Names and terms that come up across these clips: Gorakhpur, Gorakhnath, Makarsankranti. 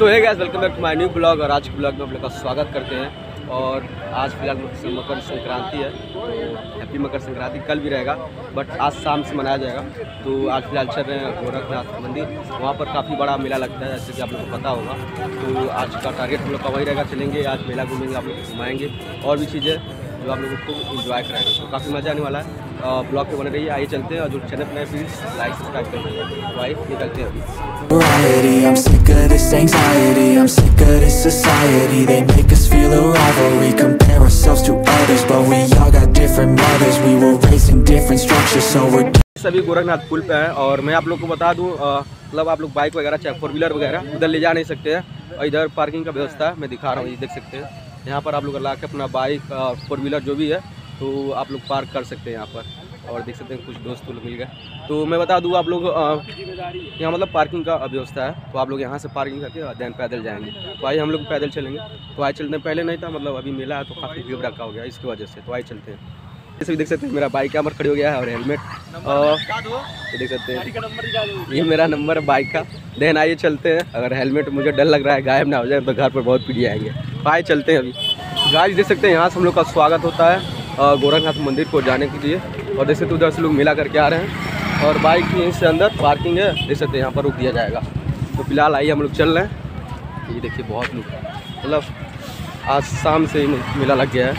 So hey guys, welcome back to my new blog. और आज के ब्लॉग में आप लोग का स्वागत करते हैं। और आज फिलहाल मकर संक्रांति है, हैप्पी मकर संक्रांति। कल भी रहेगा बट आज शाम से मनाया जाएगा। तो आज फिलहाल चल रहे हैं गोरखनाथ मंदिर, वहाँ पर काफ़ी बड़ा मेला लगता है जैसे कि आप लोग को पता होगा। तो आज का टारगेट हम लोग का वही रहेगा, चलेंगे आज मेला घूमेंगे, आप लोग घुमाएँगे और भी चीज़ें जो आप लोग को इन्जॉय कराएंगे। तो काफ़ी मज़ा आने वाला है, ब्लॉग पे बने रहिए। आइए चलते हैं और जो चैनल पर प्लीज लाइक सब्सक्राइब करें। वाइफ निकलते हैं। सभी गोरखनाथ पुल पे हैं और मैं आप लोग को बता दूं, मतलब आप लोग बाइक वगैरह चाहे फोर व्हीलर वगैरह उधर ले जा नहीं सकते हैं। और इधर पार्किंग का व्यवस्था है, मैं दिखा रहा हूँ, ये देख सकते हैं। यहाँ पर आप लोग ला के अपना बाइक फोर व्हीलर जो भी है तो आप लोग पार्क कर सकते हैं यहाँ पर। और देख सकते हैं कुछ दोस्त लोग मिल गए। तो मैं बता दूँ आप लोग यहाँ मतलब पार्किंग का व्यवस्था है, तो आप लोग यहाँ से पार्किंग करके दैन पैदल जाएंगे। तो आइए हम लोग पैदल चलेंगे। तो आइए चलते हैं, पहले नहीं था, मतलब अभी मेला है तो काफ़ी भीड़ रखा हो गया इसकी वजह से। तो आइए चलते हैं। जैसे भी देख सकते हैं मेरा बाइक यहाँ पर खड़ी हो गया है और हेलमेट और ये देख सकते हैं ये मेरा नंबर बाइक का। देन आइए चलते हैं। अगर हेलमेट मुझे डर लग रहा है गायब ना हो जाए तो घर पर बहुत पीढ़ी आएंगे। आइए चलते हैं। अभी गाइस देख सकते हैं यहाँ से हम लोग का स्वागत होता है गोरखनाथ मंदिर को जाने के लिए। और जैसे तो उधर से लोग मेला करके आ रहे हैं और बाइक यहीं से अंदर पार्किंग है, जैसे तो यहाँ पर रुक दिया जाएगा। तो फिलहाल आइए हम लोग चल रहे हैं। ये देखिए बहुत लोग, मतलब आज शाम से ही मेला लग गया है।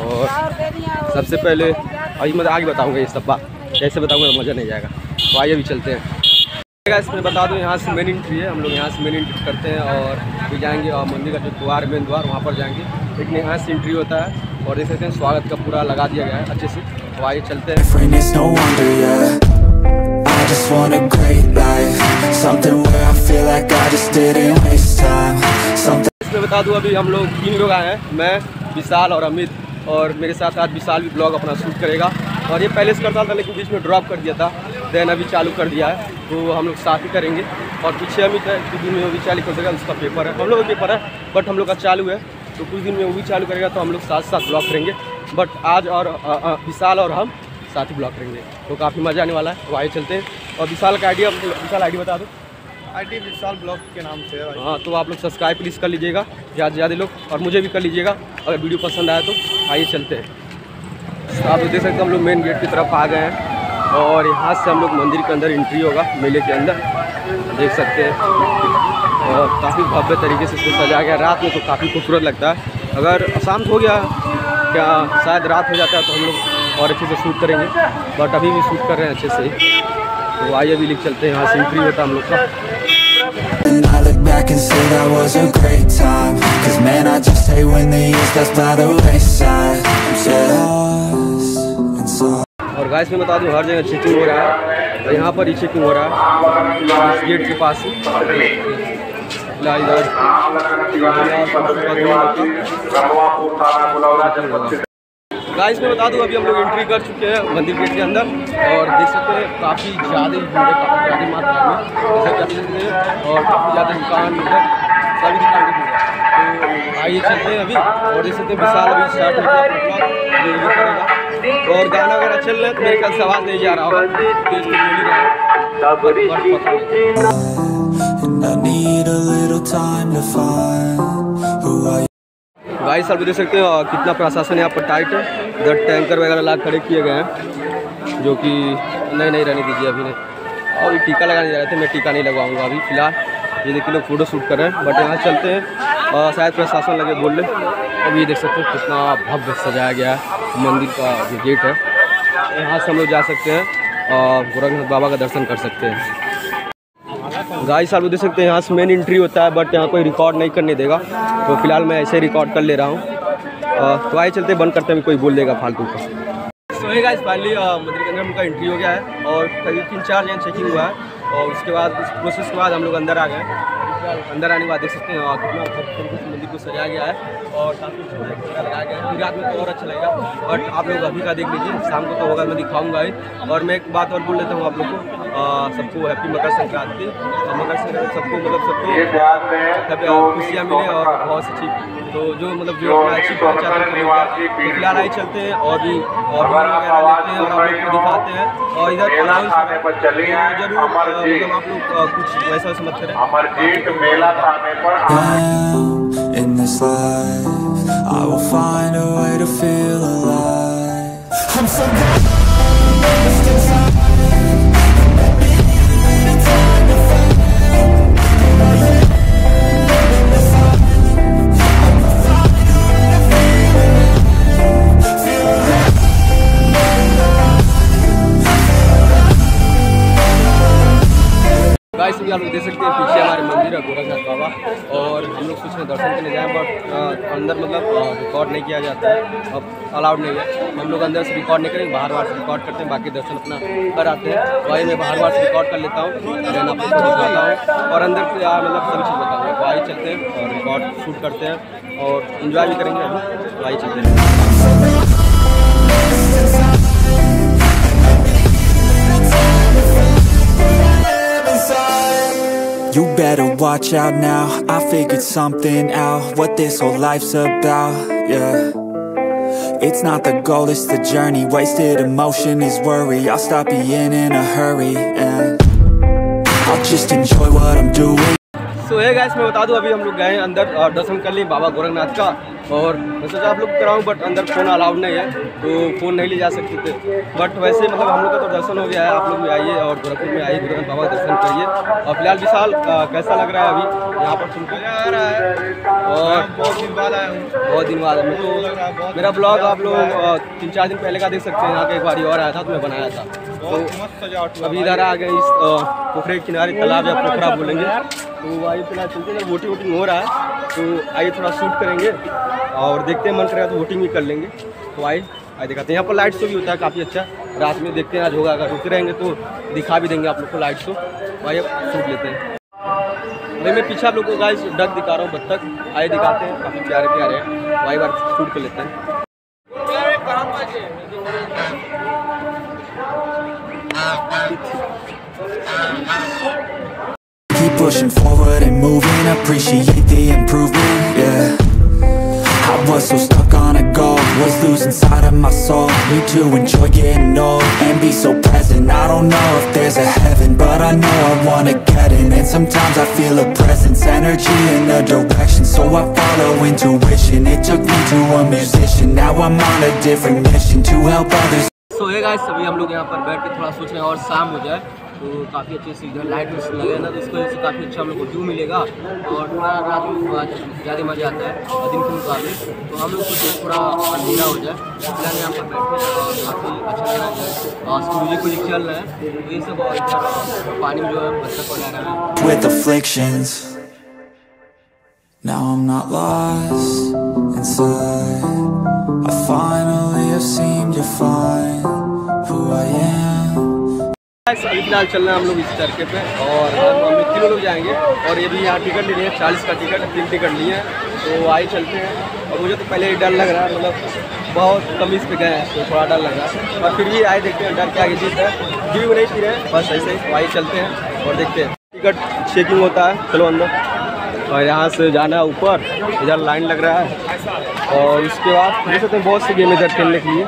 और सबसे पहले अभी मैं आगे बताऊँगा, ये सब बात ऐसे बताऊँगा तो मज़ा नहीं आएगा। तो आइए अभी चलते हैं। इसमें बता दूँ यहाँ से मेन एंट्री है, हम लोग यहाँ से मेन एंट्री करते हैं और फिर जाएंगे और मंदिर का जो द्वार मेन द्वार वहाँ पर जाएंगे। लेकिन यहाँ से एंट्री होता है और देख सकते हैं स्वागत का पूरा लगा दिया गया है अच्छे से। तो आइए चलते हैं। इसमें बता दूँ अभी हम लोग 3 लोग आए हैं, मैं, विशाल और अमित। और मेरे साथ आज विशाल भी ब्लॉग अपना शूट करेगा। और ये पहले से करता था लेकिन बीच में ड्रॉप कर दिया था, देन अभी चालू कर दिया है। तो हम लोग साथ ही करेंगे। और पीछे अमित है, कुछ दिन में वो भी चालू कर देगा, उसका पेपर है। हम लोग का पेपर है बट हम लोग का चालू है, तो कुछ दिन में वो भी चालू करेगा। तो हम लोग साथ साथ ब्लॉग करेंगे। बट आज और विशाल और हम साथ ही ब्लॉग करेंगे, तो काफ़ी मज़ा आने वाला है। तो आइए चलते हैं। और विशाल का आईडी, विशाल आईडी बता दो। आईडी विशाल ब्लॉग के नाम से है। हाँ, तो आप लोग सब्सक्राइब प्लीज़ कर लीजिएगा ज़्यादा से ज़्यादा लोग, और मुझे भी कर लीजिएगा अगर वीडियो पसंद आया तो। आइए चलते हैं। आप लोग देख सकते हैं हम लोग मेन गेट की तरफ आ गए हैं और यहाँ से हम लोग मंदिर के अंदर एंट्री होगा मेले के अंदर, देख सकते हैं। और काफ़ी भव्य तरीके से इसको सजाया गया। रात में तो काफ़ी खूबसूरत लगता है। अगर शाम हो गया क्या शायद रात हो जाता है तो हम लोग और अच्छे से शूट करेंगे, बट अभी भी शूट कर रहे हैं अच्छे से। तो आइए अभी लिख चलते हैं, यहाँ से एंट्री होता है हम लोग का। और गाइस में बता दूं हर जगह चेकिंग हो रहा है। और यहाँ पर ही चेकिंग हो रहा है, इस गेट के पास ही। गाइस में बता दूं अभी हम लोग एंट्री कर चुके हैं मंदिर गेट के अंदर। और देख सकते हैं काफ़ी ज़्यादा मात्रा में और काफ़ी ज़्यादा दुकान सभी दुकान की। तो आइए चलते हैं अभी। और देख सकते हैं विशाल अभी स्टार्ट करेगा। और गाना वगैरह चल रहा है तो मेरे ख्याल से आवाज़ नहीं जा रहा होगा। भाई साहब देख सकते हैं कितना प्रशासन यहाँ पर टाइट है। इधर टैंकर वगैरह ला खड़े किए गए हैं, जो कि नहीं रहने दीजिए अभी नहीं। और टीका लगाने जा रहे थे, मैं टीका नहीं लगवाऊंगा अभी फिलहाल। ये देखिए लोग फोटो शूट कर रहे हैं, बट यहाँ चलते हैं और शायद प्रशासन लगे बोल रहे। अभी देख सकते हैं कितना भव्य सजाया गया है मंदिर का जो गेट है। यहाँ से हम लोग जा सकते हैं और गोरखनाथ बाबा का दर्शन कर सकते हैं। गाइस आप लोग देख सकते हैं यहाँ से मेन एंट्री होता है, बट यहाँ कोई रिकॉर्ड नहीं करने देगा। तो फिलहाल मैं ऐसे रिकॉर्ड कर ले रहा हूँ। तो आइए चलते बंद करते हैं, कोई बोल देगा फालतू का। सो गाइस फाइनली मंदिर के अंदर उनका एंट्री हो गया है और करीब 3-4 जन चेकिंग हुआ है। और उसके बाद उस प्रोसेस के बाद हम लोग अंदर आ गए। अंदर आने के बाद देख सकते हैं कितना मंदिर को सजाया गया है और काफ़ी लगाया गया है। रात में तो और अच्छा लगेगा, बट आप लोग अभी का देख लीजिए, शाम को तो होगा मैं दिखाऊंगा ही। और मैं एक बात और बोल लेता हूँ आप लोग को, सबको हैप्पी मकर संक्रांति। मकर संक्रांति सबको, मतलब सबको खुशियाँ मिले और बहुत अच्छी तो जो मतलब जो अच्छी करना चाहते हैं फिलहाल आई चलते हैं और भी और वगैरह लेते हैं और हम लोग दिखाते हैं। और इधर जरूर आप लोग कुछ वैसा समझते रहे। गाइस आप लोग देख सकते हैं पीछे हमारे मंदिर है गोरखनाथ बाबा, और हम लोग सोच रहे दर्शन के लिए जाएँ बट अंदर मतलब रिकॉर्ड नहीं किया जाता है, अब अलाउड नहीं है। हम लोग अंदर से रिकॉर्ड नहीं करेंगे, बाहर बाहर से रिकॉर्ड करते हैं, बाकी दर्शन अपना कर आते हैं। वही मैं बाहर बाहर से रिकॉर्ड कर लेता हूँ, देन आपको दिखाता हूँ और अंदर से मतलब सभी चीज़ बताता हूँ। वही चलते हैं और रिकॉर्ड शूट करते हैं और इन्जॉय भी करेंगे हम। वही चलते हैं You better watch out now, I figured something out, what this whole life's about, yeah. It's not the goal, it's the journey, wasted emotion is worry, I'll stop being in a hurry, and I'll just enjoy what I'm doing. So hey guys, मैं बता दूं अभी हम लोग गए अंदर और दर्शन कर लिए बाबा गोरखनाथ का, और मैं सोचा आप लोग कराऊँ बट अंदर फ़ोन अलाउड नहीं है तो फ़ोन नहीं ले जा सकते थे। बट वैसे मतलब हम लोग का तो दर्शन हो गया है, आप लोग भी आइए और गोरखपुर में आइए, गोरखनाथ बाबा दर्शन करिए। और फिलहाल विशाल कैसा लग रहा है अभी यहाँ पर सुनकर? आ रहा है और बहुत दिन बाद आया हूँ, बहुत दिन बाद। तो मेरा ब्लॉग आप लोग 3-4 दिन पहले का देख सकते हैं, यहाँ का एक बार और आया था तो मैं बनाया था। तो अभी इधर आ गए इस पोखरे किनारे, तालाब या पोखरा बोलेंगे तो भाई, फिलहाल चलते हैं। वोटिंग वोटिंग हो रहा है तो आइए थोड़ा शूट करेंगे और देखते हैं, मन करेगा तो वोटिंग भी कर लेंगे। तो आइए दिखाते हैं, यहाँ पर लाइट शो भी होता है काफ़ी अच्छा, रात में देखते हैं आज होगा, अगर रुके रहेंगे तो दिखा भी देंगे आप लोग को लाइट शो। तो आइए शूट लेते हैं। भाई मैं पीछे आप लोग को गाइस डक दिखा रहा हूँ, बत्तख आइए दिखाते हैं, काफ़ी प्यारे प्यारे हैं। तो आइए बार शूट कर लेते हैं। Pushing forward and moving, appreciate the improvement, yeah. I was so stuck on a goal, was losing sight of my soul. Need to enjoy getting old and be so present. I don't know if there's a heaven, but I know I wanna get in. And sometimes I feel a presence, energy in a direction, so I follow intuition. It took me to a musician, now I'm on a different mission to help others. So hey guys, अभी हम लोग यहाँ पर बैठ के थोड़ा सोच रहे हैं और शाम हो जाए तो काफ़ी अच्छे से इधर लाइट लगे ना, तो उसकी वजह से काफ़ी अच्छा हम लोग को व्यू मिलेगा और थोड़ा रात में ज़्यादा मज़ा आता है दिन के मुकाबले। तो हम लोग को थोड़ा अंधेरा हो जाए फिलहाल यहाँ पर बैठे और काफ़ी अच्छा लगा जाए और म्यूजिक व्यूजिक चल रहा है तो ये सब, और पानी में जो है बच्चा को लगा है। अभी फिलहाल चल रहे हैं हम लोग इस तरीके पे और हम लोग तीनों लोग जाएंगे, और ये भी यहाँ टिकट ले रही है 40 का टिकट, 3 टिकट लिए हैं। तो आई चलते हैं, और मुझे तो पहले डर लग रहा है, मतलब बहुत कमीज पे गए हैं तो थोड़ा डर लग रहा है, और फिर भी आए देखते हैं डर के आगे जीत है, गिर नहीं पी रहे बस ऐसे ही। आई चलते हैं और देखते हैं, टिकट चेकिंग होता है, चलो अंदर। और यहाँ से जाना है ऊपर, इधर लाइन लग रहा है, और उसके बाद देख सकते हैं बहुत सी गेम इधर खेलने के लिए।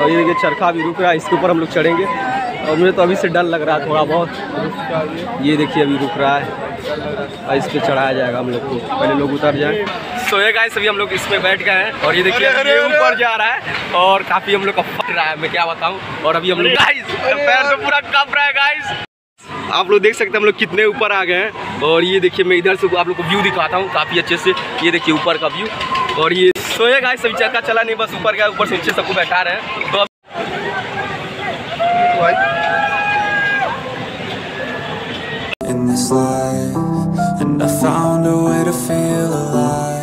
और ये चरखा भी रुक रहा है, इसके ऊपर हम लोग चढ़ेंगे, और मुझे तो अभी से डर लग रहा है थोड़ा बहुत। ये देखिए अभी रुक रहा है और इस पर चढ़ाया जाएगा हम लोग को, पहले लोग उतर जाएँ। सो ये गाइस अभी हम लोग इस पर बैठ गए हैं, और ये देखिए ऊपर जा रहा है और काफ़ी हम लोग का फट रहा है, मैं क्या बताऊँ। और अभी हम लोग पैर तो पूरा काँप रहा है गाइस, आप लोग देख सकते हैं हम लोग कितने ऊपर आ गए हैं। और ये देखिए मैं इधर से आप लोग को व्यू दिखाता हूँ काफ़ी अच्छे से, ये देखिए ऊपर का व्यू। और ये सो ये गाइस सभी चक्का चला नहीं, बस ऊपर गया, ऊपर से नीचे सबको बैठा रहे हैं। तो In this life, and I found a way to feel alive.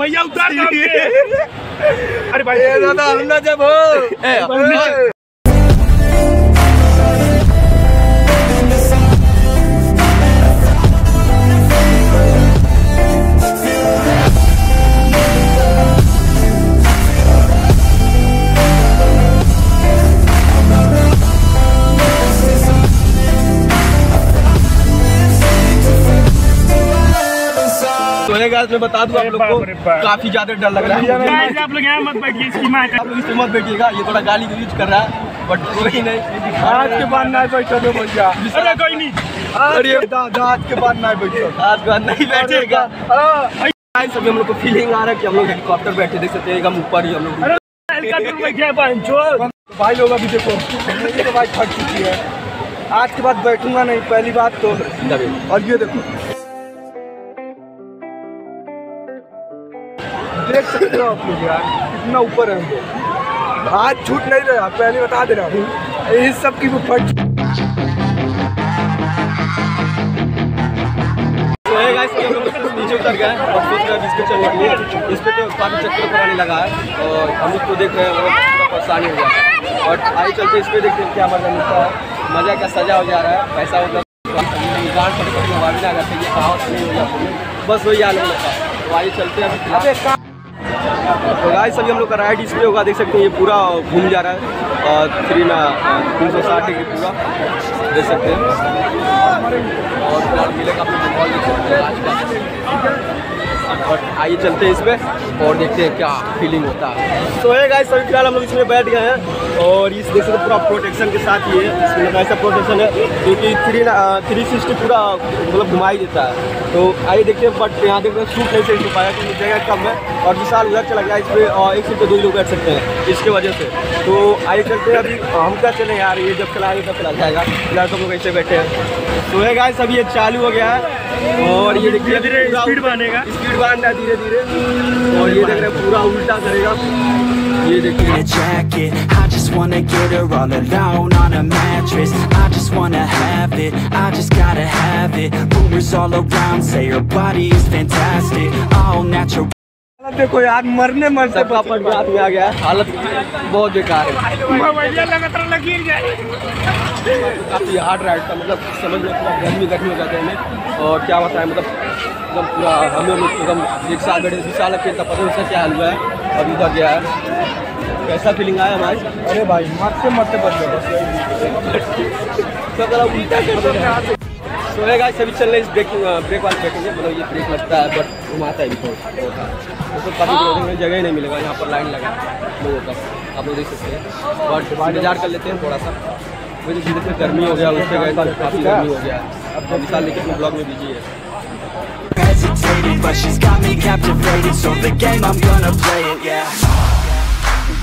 भैया उतार अरे भाई दादा हमना जब हो सोएगा इसमें बता दूं आप लोग को काफी ज्यादा डर लग रहा है। आप लोग यहाँ मत बैठिए, इसमें मत बैठिएगा, ये थोड़ा गाली का यूज कर रहा है बट कोई नहीं, आज के बाद नहीं बैठो भैया। अरे कोई नहीं, अरे दादा आज के बाद नहीं बैठो, आज के बाद नहीं बैठेगा। हम लोग को फीलिंग आ रहा है कि हम लोग हेलीकॉप्टर बैठे देख सकते हैं एकदम ऊपर ही हम लोग। भाई लोग अभी देखो तो भाई फट चुकी है, आज के बाद बैठूंगा नहीं पहली बात तो। और ये देखो देख सकते हो आप लोग यार कितना ऊपर है, आज छूट नहीं रहा पहले बता दे रहा हूँ, इस सब की वो फट। नीचे उतर गए और सोच रहे इसको चलने के लिए, इस पर तो काफ़ी चक्कर कराने लगा है और हम उसको देख रहे हैं परेशानी हो गया है। और आगे चलते इस पर देखते हैं क्या मजा मिलता है, मज़ा क्या सजा हो जा रहा है, पैसा हो जाए ना, बस वही आने लगता है। तो आगे चलते हैं, तो गाइस सभी हम लोग का राइड इस पर होगा, देख सकते हैं ये पूरा घूम जा रहा है और 360 डिग्री पूरा देख सकते हैं। और मेले का आइए चलते हैं इसमें और देखते हैं क्या फीलिंग होता है। तो है गाइस सभी फिलहाल हम लोग इसमें बैठ गए हैं और इस देख सकते पूरा प्रोटेक्शन के साथ ही है, इसमें ऐसा प्रोटेक्शन है क्योंकि 360 पूरा मतलब घुमा ही देता है। तो आइए देखते हैं, बट यहाँ देखते हैं शूट नहीं सही हो पाया क्योंकि जगह कम है और विशाल उधर चला गया, इस पर और एक सीट पर 2 लोग बैठ सकते हैं इसके वजह से। तो आइए चलते हैं, अभी हम क्या चले यार, ये जब चलाएंगे तब चला जाएगा, फिलहाल सब लोग ऐसे बैठे हैं। तो है गाइस अभी ये चालू हो गया है और ये देखिए धीरे स्पीड बनेगा, स्पीड बन रहा है धीरे धीरे। और ये देख रहे हैं पूरा उल्टा करेगा, ये देखिए। Wanna get her all alone on a mattress, I just wanna have it, I just gotta have it, rumors all around say her body is fantastic, all natural। देखो यार मरने मरते पापा के हाथ में आ गया, हालत बहुत बेकार है, लगातार लगी जाए। काफ़ी हार्ड राइड था, मतलब समझ में पूरा गर्मी हो जाता है हमें और क्या बताएं, मतलब एकदम पूरा हमें एकदम एक साल बैठे विशाल लगता पता उसका क्या हाल हुआ है अभी तक गया है, कैसा फीलिंग आया हमारे। अरे भाई मरते मरते बस सोएगा सभी चल रहे, इस ब्रेक वाले बैठेंगे, मतलब ये ब्रेक लगता है बट घुमाता है इसको, काफ़ी जगह ही नहीं मिलेगा, यहाँ पर लाइन लगा लोगों का आप लोग देख सकते हैं। बट इंतजार कर लेते हैं थोड़ा सा, मुझे जितने गर्मी हो गया उससे गए काफ़ी गर्मी हो गया। अब विशाल लेकिन ब्लॉग में बिजी है।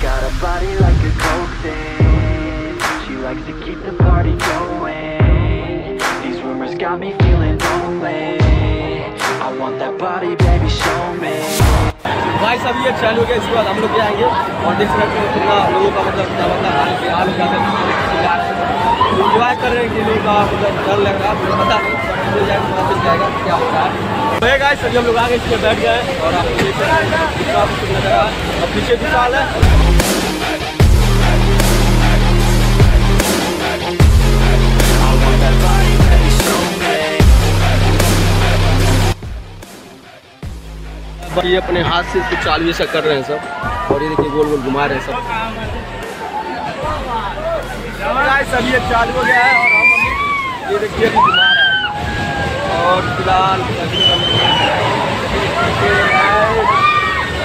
Got a body like a coke thing, she likes to keep the party going, these rumors got me feeling lonely, I want that body baby show me। भाई सब ये चालू हो गया, इसके बाद हम लोग जाएंगे और देख सकते हैं कितना लोगों का मतलब हाल जाता है, इंजॉय कर रहे हैं कि लोगों का मतलब डर लग रहा है पता नहीं जाएगा क्या होता है। गाइस सभी हम लोग आगे इसमें बैठ गए और आप देख सकते हैं अब पीछे विशाल है। ये अपने हाथ से इसको चालू ऐसा कर रहे हैं सब और ये देखिए गोल गोल घुमा रहे हैं सब। गाइस सब ये चालू हो गया है और हम ये देखिए घुमा रहे हैं और फिलहाल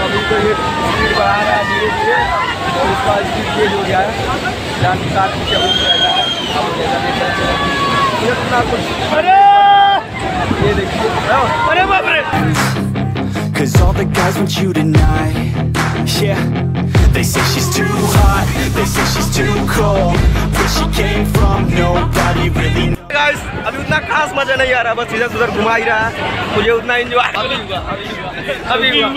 अभी तो ये स्पीड बढ़ा रहा है धीरे धीरे और उसका स्पीड तेज हो गया है, जहाँ के साथ ही चल रहा है इतना कुछ। अरे ये देखिए, अरे बाप रे। Cause all the guys want you tonight, yeah, they say she's too hot, they say she's too cold, where she came from nobody really knows। Guys अभी उतना खास मजा नहीं आ रहा, बस इधर उधर घुमा ही रहा है, मुझे उतना एंजॉय अभी हुआ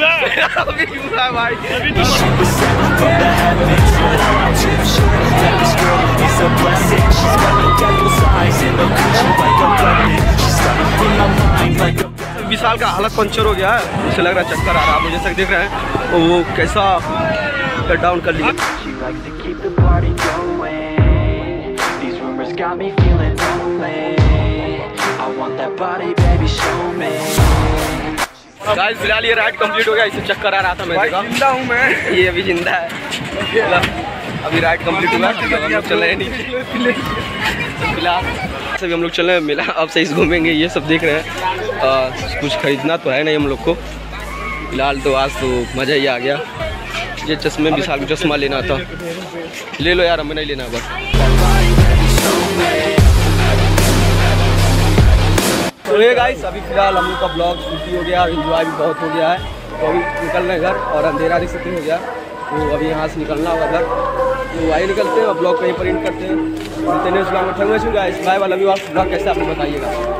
भाई विशाल का हालत पंचर हो गया है, मुझे लग रहा है चक्कर आ रहा है, मुझे सब देख रहे हैं तो वो कैसा कट डाउन कर लिया। गाइस फिलहाल ये राइड कंप्लीट हो गया, इसे चक्कर आ रहा था मैं जिंदा हूँ मैं, ये अभी जिंदा है अभी राइड कंप्लीट हुआ हम लोग चल रहे हैं नीचे। फिलहाल सभी हम लोग चल रहे हैं, मेला अब से इस घूमेंगे, ये सब देख रहे हैं कुछ ख़रीदना तो है नहीं हम लोग को फिलहाल, तो आज तो मज़ा ही आ गया। ये चश्मे विशाल को चश्मा लेना था, ले लो यार, हमें नहीं लेना बस। तो ये गाइस अभी फ़िलहाल हम लोग का ब्लॉग छुट्टी हो गया और इन्जॉय भी बहुत हो गया है। तो अभी निकलना है घर और अंधेरा भी छुट्टी हो गया, तो अभी यहाँ से निकलना होगा घर। तो आइए निकलते हैं और ब्लॉग कहीं पर एंड करते हैं। Bye bye, love you. आप ब्लॉग कैसे आपको बताइएगा।